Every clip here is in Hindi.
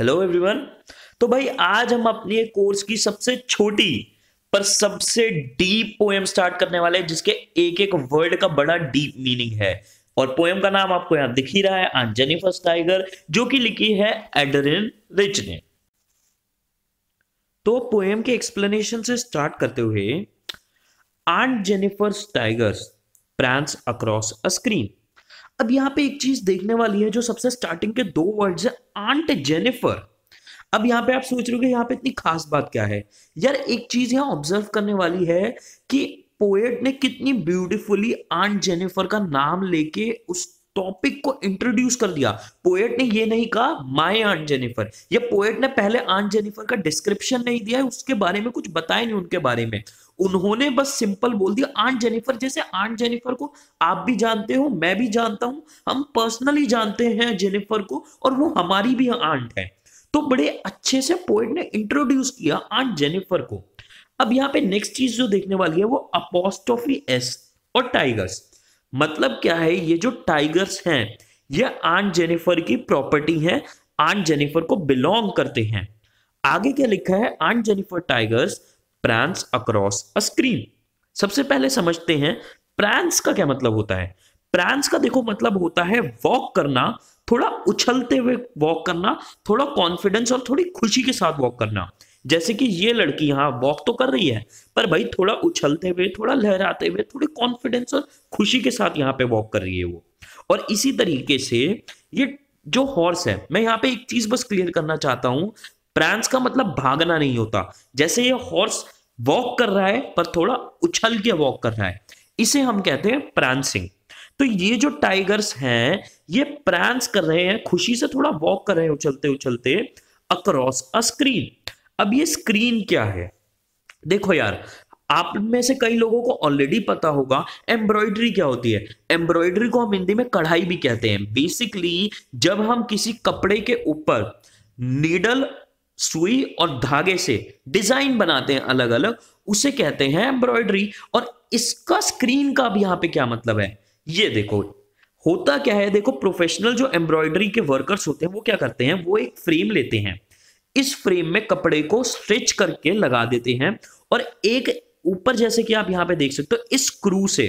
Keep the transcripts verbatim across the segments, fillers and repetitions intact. Hello everyone. तो भाई आज हम अपने कोर्स की सबसे छोटी पर सबसे डीप पोएम स्टार्ट करने वाले हैं, जिसके एक एक वर्ड का बड़ा डीप मीनिंग है। और पोएम का नाम आपको यहां दिख ही रहा है, आंट जेनिफर्स टाइगर, जो कि लिखी है एड्रेन रिच ने। तो पोएम के एक्सप्लेनेशन से स्टार्ट करते हुए, aunt Jennifer's tigers prance across a screen. अब यहाँ पे एक चीज देखने वाली है, जो सबसे स्टार्टिंग के दो वर्ड्स है, आंट जेनिफर। अब यहाँ पे आप सोच रहे हो कि यहाँ पे इतनी खास बात क्या है। यार एक चीज यहाँ ऑब्जर्व करने वाली है कि पोएट ने कितनी ब्यूटीफुली आंट जेनिफर का नाम लेके उस टॉपिक को इंट्रोड्यूस कर दिया। पोएट ने ये नहीं कहा माय आंट जेनिफर, या पोएट ने पहले आंट जेनिफर का डिस्क्रिप्शन नहीं दिया है, उसके बारे में कुछ बताया नहीं उनके बारे में। उन्होंने बस सिंपल बोल दिया आंट जेनिफर। जैसे आंट जेनिफर को आप भी जानते हो, मैं भी जानता हूं, हम पर्सनली जानते हैं जेनिफर को, और वो हमारी भी आंट है। तो बड़े अच्छे से पोएट ने इंट्रोड्यूस किया आंट जेनिफर को। अब यहाँ पे नेक्स्ट चीज जो देखने वाली है वो अपोस्ट्रोफी एस और टाइगर्स। मतलब क्या है, ये जो टाइगर्स हैं ये आंट जेनिफर की प्रॉपर्टी है, आंट जेनिफर को बिलोंग करते हैं। आगे क्या लिखा है, aunt Jennifer tigers prance across a screen. सबसे पहले समझते हैं प्रांस का क्या मतलब होता है। प्रांस का देखो मतलब होता है वॉक करना, थोड़ा उछलते हुए वॉक करना, थोड़ा कॉन्फिडेंस और थोड़ी खुशी के साथ वॉक करना। जैसे कि ये लड़की यहाँ वॉक तो कर रही है, पर भाई थोड़ा उछलते हुए, थोड़ा लहराते हुए, थोड़े कॉन्फिडेंस और खुशी के साथ यहाँ पे वॉक कर रही है वो। और इसी तरीके से ये जो हॉर्स है, मैं यहाँ पे एक चीज बस क्लियर करना चाहता हूँ, प्रांस का मतलब भागना नहीं होता। जैसे ये हॉर्स वॉक कर रहा है पर थोड़ा उछल के वॉक कर रहा है, इसे हम कहते हैं प्रांसिंग। तो ये जो टाइगर्स हैं ये प्रांस कर रहे हैं, खुशी से थोड़ा वॉक कर रहे हैं उछलते उछलते अक्रॉस अ स्क्रीन। अब ये स्क्रीन क्या है, देखो यार आप में से कई लोगों को ऑलरेडी पता होगा एम्ब्रॉयडरी क्या होती है। एम्ब्रॉयडरी को हम हिंदी में कढ़ाई भी कहते हैं। बेसिकली जब हम किसी कपड़े के ऊपर नीडल, सुई और धागे से डिजाइन बनाते हैं अलग अलग, उसे कहते हैं एम्ब्रॉयडरी। और इसका स्क्रीन का भी यहाँ पे क्या मतलब है, ये देखो होता क्या है। देखो प्रोफेशनल जो एम्ब्रॉयडरी के वर्कर्स होते हैं वो क्या करते हैं, वो एक फ्रेम लेते हैं, इस फ्रेम में कपड़े को स्ट्रेच करके लगा देते हैं, और एक ऊपर जैसे कि आप यहाँ पे देख सकते हो इस स्क्रू से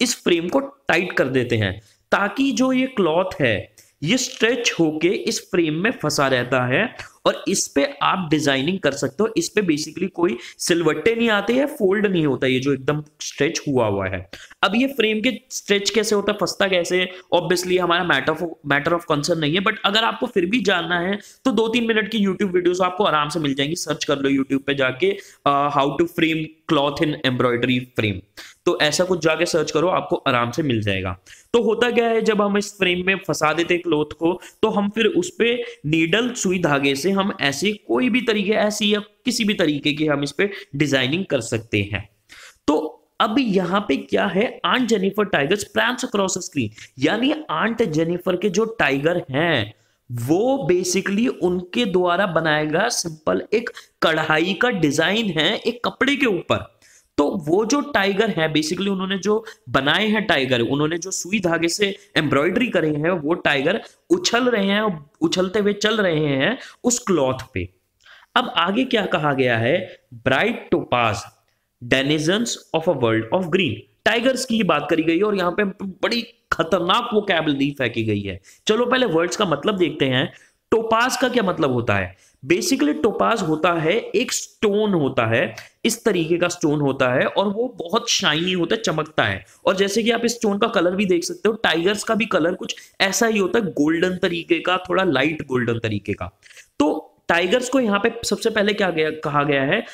इस फ्रेम को टाइट कर देते हैं, ताकि जो ये क्लॉथ है ये स्ट्रेच होके इस फ्रेम में फंसा रहता है, और इस पे आप डिजाइनिंग कर सकते हो। इस पे बेसिकली कोई सिलवट्टे नहीं आते हैं, फोल्ड नहीं होता, ये जो एकदम स्ट्रेच हुआ हुआ है। अब ये फ्रेम के स्ट्रेच कैसे होता है, फंसता कैसे है, ऑब्वियसली हमारा matter of matter of concern नहीं है, बट अगर आपको फिर भी जानना है तो दो तीन मिनट की यूट्यूब वीडियोस आपको आराम से मिल जाएंगी। सर्च कर लो यूट्यूब पे जाके, how to frame cloth in embroidery frame, तो ऐसा कुछ जाके सर्च करो, आपको आराम से मिल जाएगा। तो होता क्या है, जब हम इस फ्रेम में फंसा देते हैं क्लॉथ को, तो हम फिर उस पे नीडल, सुई, धागे से हम ऐसे कोई भी तरीके, ऐसी या किसी भी तरीके की हम इस पे डिजाइनिंग कर सकते हैं। तो अब यहाँ पे क्या है, aunt Jennifer tigers prance across the screen, यानी आंट जेनिफर के जो टाइगर हैं वो बेसिकली उनके द्वारा बनाया गया सिंपल एक कढ़ाई का डिजाइन है एक कपड़े के ऊपर। तो वो जो टाइगर है बेसिकली उन्होंने जो बनाए हैं टाइगर, उन्होंने जो सुई धागे से एम्ब्रॉयडरी करे हैं, वो टाइगर उछल रहे हैं, उछलते हुए चल रहे हैं उस क्लॉथ पे। अब आगे क्या कहा गया है, bright topaz denizens of a world of green. Tigers की बात करी गई है और यहाँ पे बड़ी खतरनाक वो कैबलरी फेंकी गई है। चलो पहले वर्ड्स का मतलब देखते हैं। टोपाज का क्या मतलब होता है, बेसिकली टोपाज होता है एक स्टोन होता है, इस तरीके का स्टोन होता है, और वो बहुत शाइनी होता है, चमकता है। और जैसे कि आप इस स्टोन का कलर भी देख सकते हो, टाइगर्स का भी कलर कुछ ऐसा ही होता है, गोल्डन तरीके का, थोड़ा लाइट गोल्डन तरीके का। तो टाइगर्स को यहाँ पे सबसे पहले क्या गया, कहा गया है,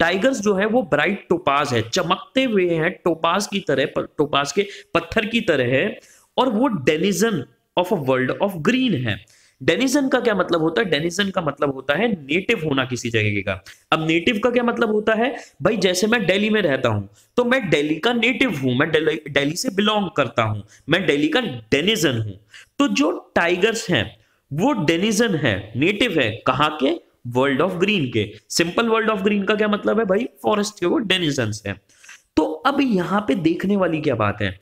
टाइगर्स जो है वो ब्राइट टोपाज है, चमकते हुए हैं टोपाज की तरह, टोपाज के पत्थर की तरह है, और वो denizen of a world of green है। डेनिजन का क्या मतलब होता है, डेनिजन का मतलब होता है नेटिव होना किसी जगह का। अब नेटिव का क्या मतलब होता है, भाई जैसे मैं दिल्ली में रहता हूं तो मैं दिल्ली का नेटिव हूं, मैं दिल्ली से बिलोंग करता हूं, मैं दिल्ली का डेनिजन हूं। तो जो टाइगर्स हैं वो डेनिजन है, नेटिव है, कहाँ के, वर्ल्ड ऑफ ग्रीन के। सिंपल वर्ल्ड ऑफ ग्रीन का क्या मतलब है, भाई फॉरेस्ट के वो डेनिजन है। तो अब यहाँ पे देखने वाली क्या बात है,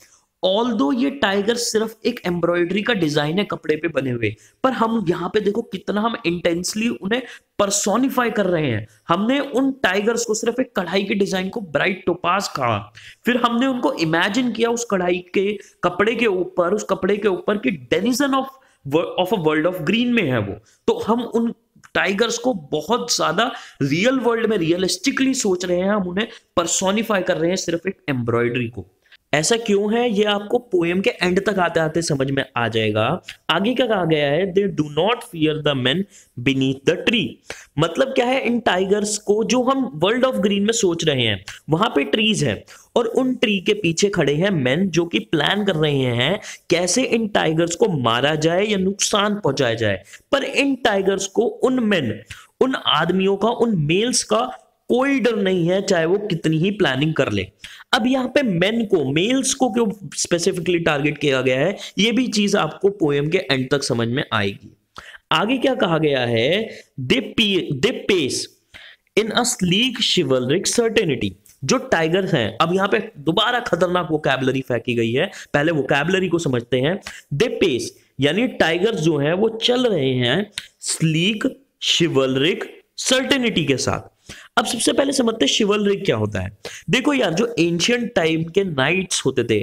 ऑल्दो ये टाइगर सिर्फ एक एम्ब्रॉयडरी का डिजाइन है कपड़े पे बने हुए, पर हम यहाँ पे देखो कितना हम इंटेंसली उन्हें पर्सोनिफाई कर रहे हैं। हमने उन टाइगर्स को सिर्फ एक कढ़ाई के डिजाइन को ब्राइट टोपाज कहा, फिर हमने उनको इमेजिन किया उस कढ़ाई के कपड़े के ऊपर, उस कपड़े के ऊपर कि denizen of of a world of green में है वो। तो हम उन टाइगर्स को बहुत ज्यादा रियल वर्ल्ड में रियलिस्टिकली सोच रहे हैं, हम उन्हें पर्सोनिफाई कर रहे हैं सिर्फ एक एम्ब्रॉयडरी को। ऐसा क्यों है ये आपको पोएम के एंड तक आते आते समझ में आ जाएगा। आगे क्या कहा गया है, they do not fear the man beneath the tree. मतलब क्या है, इन टाइगर्स को जो हम वर्ल्ड ऑफ ग्रीन में सोच रहे हैं वहां पे ट्रीज है और उन ट्री के पीछे खड़े हैं मैन जो कि प्लान कर रहे हैं कैसे इन टाइगर्स को मारा जाए या नुकसान पहुंचाया जाए। पर इन टाइगर्स को उन मैन, उन आदमियों का, उन मेल्स का कोई डर नहीं है चाहे वो कितनी ही प्लानिंग कर ले। अब यहाँ पे मेन को, मेल्स को क्यों स्पेसिफिकली टारगेट किया गया है ये भी चीज आपको पोएम के एंड तक समझ में आएगी। आगे क्या कहा गया है, they they pace in a sleek chivalric certainty. जो टाइगर्स हैं, अब यहाँ पे दोबारा खतरनाक वोकैबुलरी फेंकी गई है, पहले वोकैबुलरी को समझते हैं। दे पेस यानी टाइगर्स जो है वो चल रहे हैं स्लीक शिवल्रिक सर्टेनिटी के साथ। अब सबसे पहले समझते हैं शिवल्री क्या होता है। देखो यार, जो एंशियंट टाइम के नाइट्स होते थे,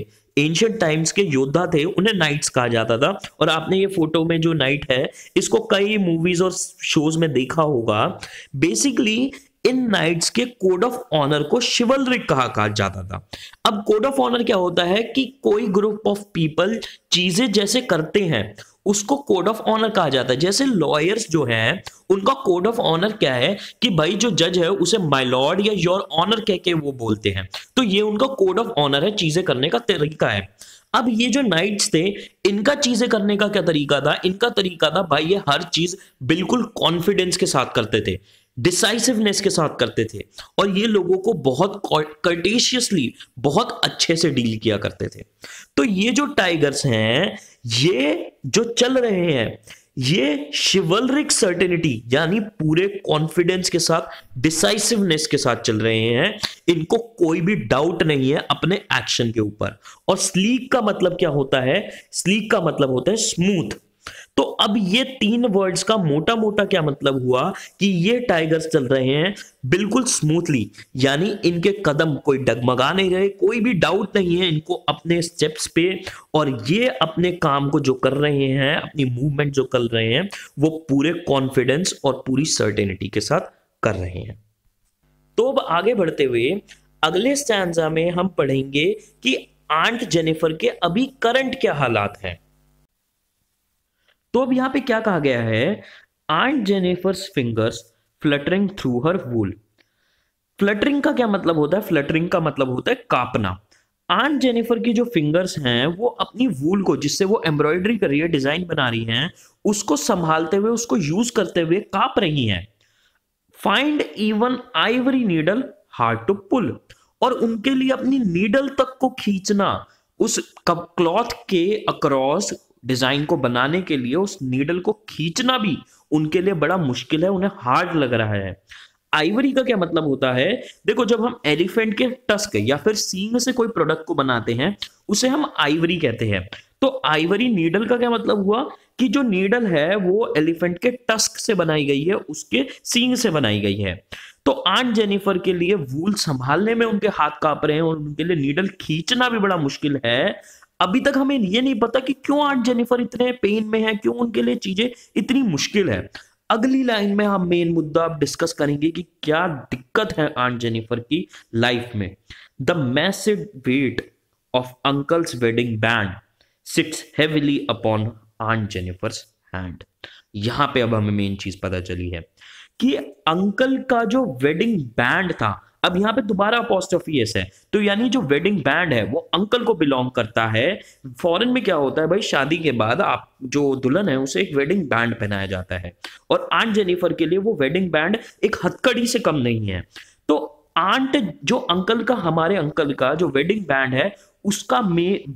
एंशियंट टाइम्स के योद्धा थे, उन्हें नाइट्स कहा जाता था। और आपने ये फोटो में जो नाइट है इसको कई मूवीज और शोज में देखा होगा। बेसिकली इन नाइट्स के कोड ऑफ ऑनर को शिवल्रिक कहा कहा जाता था। अब कोड ऑफ ऑनर क्या होता है कि कोई ग्रुप ऑफ पीपल चीजें जैसे करते हैं उसको कोड ऑफ ऑनर कहा जाता है। जैसे लॉयर्स जो हैं उनका कोड ऑफ ऑनर क्या है कि भाई जो जज है उसे माय लॉर्ड या योर ऑनर कह के वो बोलते हैं, तो ये उनका कोड ऑफ ऑनर है, चीजें करने का तरीका है। अब ये जो नाइट्स थे इनका चीजें करने का क्या तरीका था, इनका तरीका था भाई ये हर चीज बिल्कुल कॉन्फिडेंस के साथ करते थे, डिसाइसिवनेस के साथ करते थे और ये लोगों को बहुत कर्टेशियसली, बहुत अच्छे से डील किया करते थे। तो ये जो टाइगर्स हैं, ये जो चल रहे हैं, ये शिवल्रिक सर्टेनिटी यानी पूरे कॉन्फिडेंस के साथ, डिसाइसिवनेस के साथ चल रहे हैं। इनको कोई भी डाउट नहीं है अपने एक्शन के ऊपर। और स्लीक का मतलब क्या होता है, स्लीक का मतलब होता है स्मूथ। तो अब ये तीन वर्ड्स का मोटा मोटा क्या मतलब हुआ कि ये टाइगर्स चल रहे हैं बिल्कुल स्मूथली, यानी इनके कदम कोई डगमगा नहीं रहे, कोई भी डाउट नहीं है इनको अपने स्टेप्स पे, और ये अपने काम को जो कर रहे हैं, अपनी मूवमेंट जो कर रहे हैं वो पूरे कॉन्फिडेंस और पूरी सर्टेनिटी के साथ कर रहे हैं। तो अब आगे बढ़ते हुए अगले स्टैंजा में हम पढ़ेंगे कि आंट जेनिफर के अभी करंट क्या हालात हैं। तो अब यहाँ पे क्या कहा गया है, aunt Jennifer's fingers fluttering through her wool. Fluttering का क्या मतलब होता है, फ्लटरिंग का मतलब होता है कांपना। आंट जेनिफर की जो फिंगर्स हैं वो अपनी वूल को, जिससे वो एम्ब्रॉयडरी कर रही है, डिजाइन बना रही हैं, उसको संभालते हुए, उसको यूज करते हुए कांप रही हैं। Find even ivory needle hard to pull, और उनके लिए अपनी नीडल तक को खींचना उस कप क्लॉथ के अक्रॉस डिजाइन को बनाने के लिए, उस नीडल को खींचना भी उनके लिए बड़ा मुश्किल है, उन्हें हार्ड लग रहा है। आइवरी का क्या मतलब होता है, देखो जब हम एलिफेंट के टस्क या फिर सींग से कोई प्रोडक्ट को बनाते हैं उसे हम आइवरी कहते हैं। तो आइवरी नीडल का क्या मतलब हुआ कि जो नीडल है वो एलिफेंट के टस्क से बनाई गई है, उसके सींग से बनाई गई है। तो आंट जेनिफर के लिए वूल संभालने में उनके हाथ कांप रहे हैं और उनके लिए नीडल खींचना भी बड़ा मुश्किल है। अभी तक हमें ये नहीं पता कि क्यों आंट जेनिफर इतने पेन में है, क्यों उनके लिए चीजें इतनी मुश्किल है। अगली लाइन में हम मेन मुद्दा डिस्कस करेंगे कि क्या दिक्कत है आंट जेनिफर की लाइफ में। The massive weight of uncle's wedding band sits heavily upon aunt Jennifer's hand. यहाँ पे अब हमें मेन चीज पता चली है कि अंकल का जो वेडिंग बैंड था, अब यहाँ पे दोबारा अपॉस्ट्रोफी एस है, तो यानी जो वेडिंग बैंड है वो अंकल को बिलोंग करता है। फॉरेन में क्या होता है भाई, शादी के बाद आप जो दुल्हन है उसे एक वेडिंग बैंड पहनाया जाता है, और आंट जेनिफर के लिए वो वेडिंग बैंड एक हथकड़ी से कम नहीं है। तो आंट जो अंकल का, हमारे अंकल का जो वेडिंग बैंड है उसका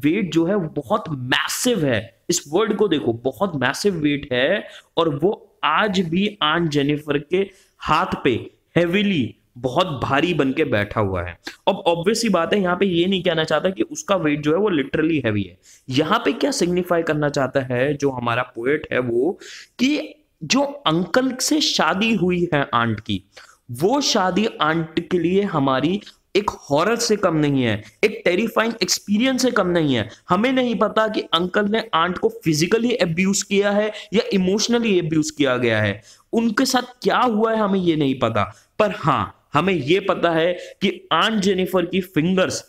वेट जो है बहुत मैसिव है। इस वर्ड को देखो, बहुत मैसिव वेट है और वो आज भी आंट जेनिफर के हाथ पे हेविली बहुत भारी बन के बैठा हुआ है। अब ऑब्वियस ही बात है, यहाँ पे ये नहीं कहना चाहता कि उसका वेट जो है वो लिटरली हैवी है। यहाँ पे क्या सिग्निफाई करना चाहता है जो हमारा पोएट है वो, कि जो अंकल से शादी हुई है आंट की, वो शादी आंट के लिए हमारी एक हॉरर से कम नहीं है, एक टेरिफाइंग एक्सपीरियंस से कम नहीं है। हमें नहीं पता कि अंकल ने आंट को फिजिकली अब्यूज किया है या इमोशनली अब्यूज किया गया है, उनके साथ क्या हुआ है हमें ये नहीं पता, पर हाँ हमें ये पता है कि आंट जेनिफर की फिंगर्स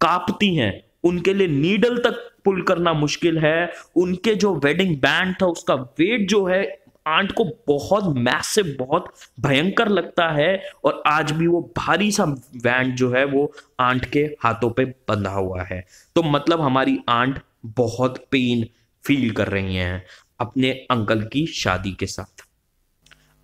कांपती हैं, उनके लिए नीडल तक पुल करना मुश्किल है, उनके जो वेडिंग बैंड था उसका वेट जो है आंट को बहुत मैसिव, बहुत भयंकर लगता है, और आज भी वो भारी सा बैंड जो है वो आंट के हाथों पे बंधा हुआ है। तो मतलब हमारी आंट बहुत पेन फील कर रही हैं अपने अंकल की शादी के साथ।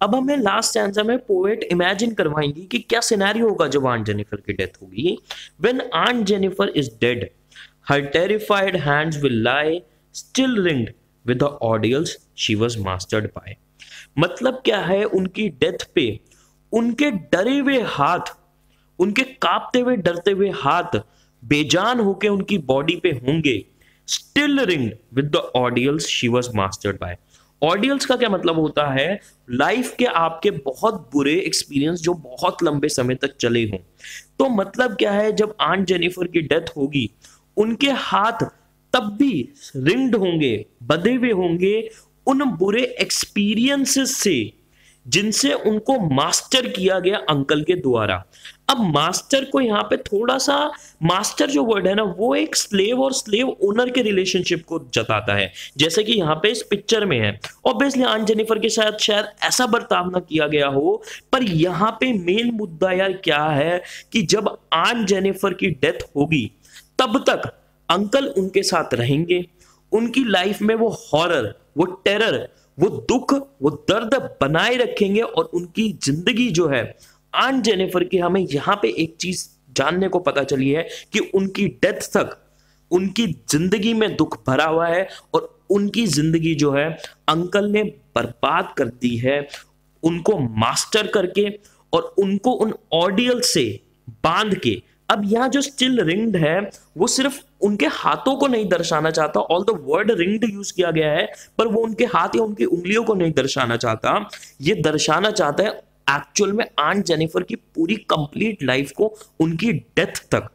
अब हमें लास्ट स्टैंजा में पोएट इमेजिन करवाएंगी कि क्या सिनेरियो होगा जब आंट जेनिफर की डेथ होगी। When aunt Jennifer is dead, her terrified hands will lie still ringed with the audience she was mastered by. मतलब क्या है, उनकी डेथ पे उनके डरे हुए हाथ, उनके कांपते हुए डरते हुए हाथ बेजान होके उनकी बॉडी पे होंगे, still ringed with the audience she was mastered by. Ordeals का क्या मतलब होता है, लाइफ के आपके बहुत बुरे एक्सपीरियंस जो बहुत लंबे समय तक चले हों। तो मतलब क्या है, जब आंट जेनिफर की डेथ होगी उनके हाथ तब भी रिंग्ड होंगे, बंधे हुए होंगे उन बुरे एक्सपीरियंसेस से जिनसे उनको मास्टर किया गया अंकल के द्वारा। अब मास्टर को यहाँ पे थोड़ा सा, मास्टर जो वर्ड है ना वो एक स्लेव और स्लेव ओनर के रिलेशनशिप को जताता है, जैसे कि यहाँ पे इस पिक्चर में है। ऑब्वियसली आंट जेनिफर के साथ शायद ऐसा बर्ताव ना किया गया हो, पर यहाँ पे मेन मुद्दा यार क्या है कि जब आंट जेनिफर की डेथ होगी तब तक अंकल उनके साथ रहेंगे, उनकी लाइफ में वो हॉरर, वो टेरर, वो दुख, वो दर्द बनाए रखेंगे, और उनकी जिंदगी जो है आंट जेनिफर की, हमें यहाँ पे एक चीज जानने को पता चली है कि उनकी डेथ तक उनकी जिंदगी में दुख भरा हुआ है, और उनकी जिंदगी जो है अंकल ने बर्बाद कर दी है उनको मास्टर करके और उनको उन ऑडियल से बांध के। अब यहाँ जो स्टिल रिंग्ड है वो सिर्फ उनके हाथों को नहीं दर्शाना चाहता, all the word ringed use किया गया है, पर वो उनके हाथ या उनकी उंगलियों को नहीं दर्शाना चाहता, ये दर्शाना चाहता है एक्चुअल में आंट जेनिफर की पूरी कंप्लीट लाइफ को, उनकी डेथ तक,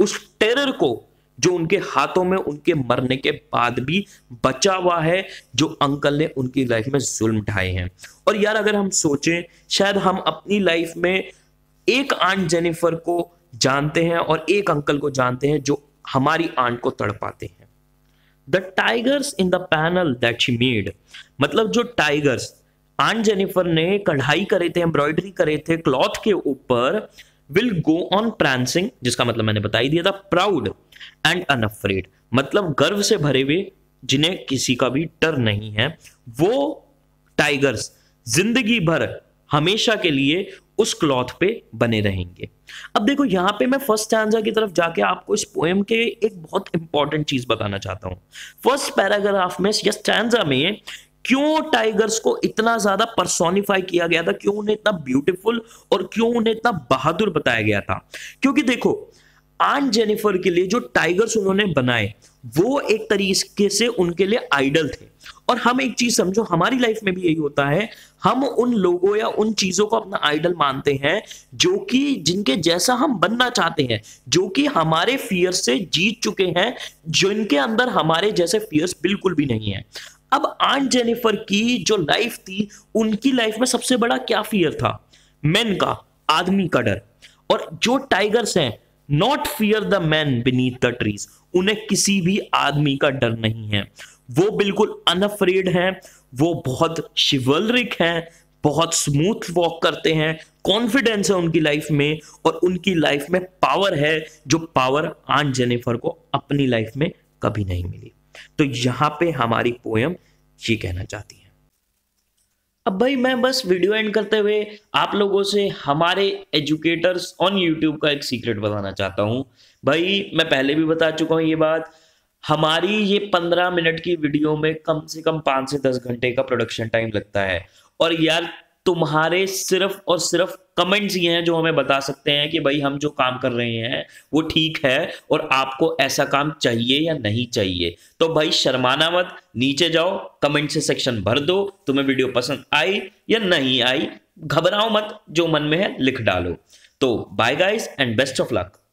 उस टेरर को जो उनके हाथों में उनके मरने के बाद भी बचा हुआ है, जो अंकल ने उनकी लाइफ में जुल्म ढाए हैं। और यार अगर हम सोचें, शायद हम अपनी लाइफ में एक आंट जेनिफर को जानते हैं और एक अंकल को जानते हैं जो हमारी आंट को तड़पाते हैं। The tigers in the panel that she made, मतलब जो टाइगर्स आंट जेनिफर ने कढ़ाई करे थे, एम्ब्रॉयडरी करे थे क्लॉथ के ऊपर, विल गो ऑन प्रैंसिंग, जिसका मतलब मैंने बता ही दिया था, प्राउड एंड अनअफ्रेड, मतलब गर्व से भरे हुए, जिन्हें किसी का भी डर नहीं है, वो टाइगर्स जिंदगी भर हमेशा के लिए उस क्लॉथ पे बने रहेंगे। अब देखो यहाँ पे मैं फर्स्ट स्टैंजा की तरफ जाके आपको इस पोएम के एक बहुत इंपॉर्टेंट चीज बताना चाहता हूँ। फर्स्ट पैराग्राफ में या स्टैंजा में क्यों टाइगर्स को इतना ज्यादा पर्सोनिफाई किया गया था, क्यों उन्हें इतना ब्यूटीफुल और क्यों उन्हें इतना बहादुर बताया गया था, क्योंकि देखो आंट जेनिफर के लिए जो टाइगर्स उन्होंने बनाए वो एक तरीके से उनके लिए आइडल थे। और हम एक चीज समझो, हमारी लाइफ में भी यही होता है, हम उन लोगों या उन चीजों को अपना आइडल मानते हैं जो कि जिनके जैसा हम बनना चाहते हैं, जो कि हमारे फियर से जीत चुके हैं, जिनके अंदर हमारे जैसे फियर्स बिल्कुल भी नहीं है। अब आंट जेनिफर की जो लाइफ थी, उनकी लाइफ में सबसे बड़ा क्या फियर था, मैन का, आदमी का डर। और जो टाइगर्स हैं, not fear the man beneath the trees, उन्हें किसी भी आदमी का डर नहीं है, वो बिल्कुल अनअफ्रेड हैं, वो बहुत शिवलरिक हैं, बहुत स्मूथ वॉक करते हैं, कॉन्फिडेंस है उनकी लाइफ में, और उनकी लाइफ में पावर है, जो पावर आंट जेनिफर को अपनी लाइफ में कभी नहीं मिली। तो यहाँ पे हमारी पोएम ये कहना चाहती है। अब भाई मैं बस वीडियो एंड करते हुए आप लोगों से हमारे एजुकेटर्स ऑन यूट्यूब का एक सीक्रेट बताना चाहता हूँ। भाई मैं पहले भी बता चुका हूँ ये बात, हमारी ये पंद्रह मिनट की वीडियो में कम से कम पाँच से दस घंटे का प्रोडक्शन टाइम लगता है, और यार तुम्हारे सिर्फ और सिर्फ कमेंट्स ये हैं जो हमें बता सकते हैं कि भाई हम जो काम कर रहे हैं वो ठीक है और आपको ऐसा काम चाहिए या नहीं चाहिए। तो भाई शर्माना मत, नीचे जाओ, कमेंट से सेक्शन भर दो, तुम्हें वीडियो पसंद आई या नहीं आई, घबराओ मत, जो मन में है लिख डालो। तो bye guys and best of luck.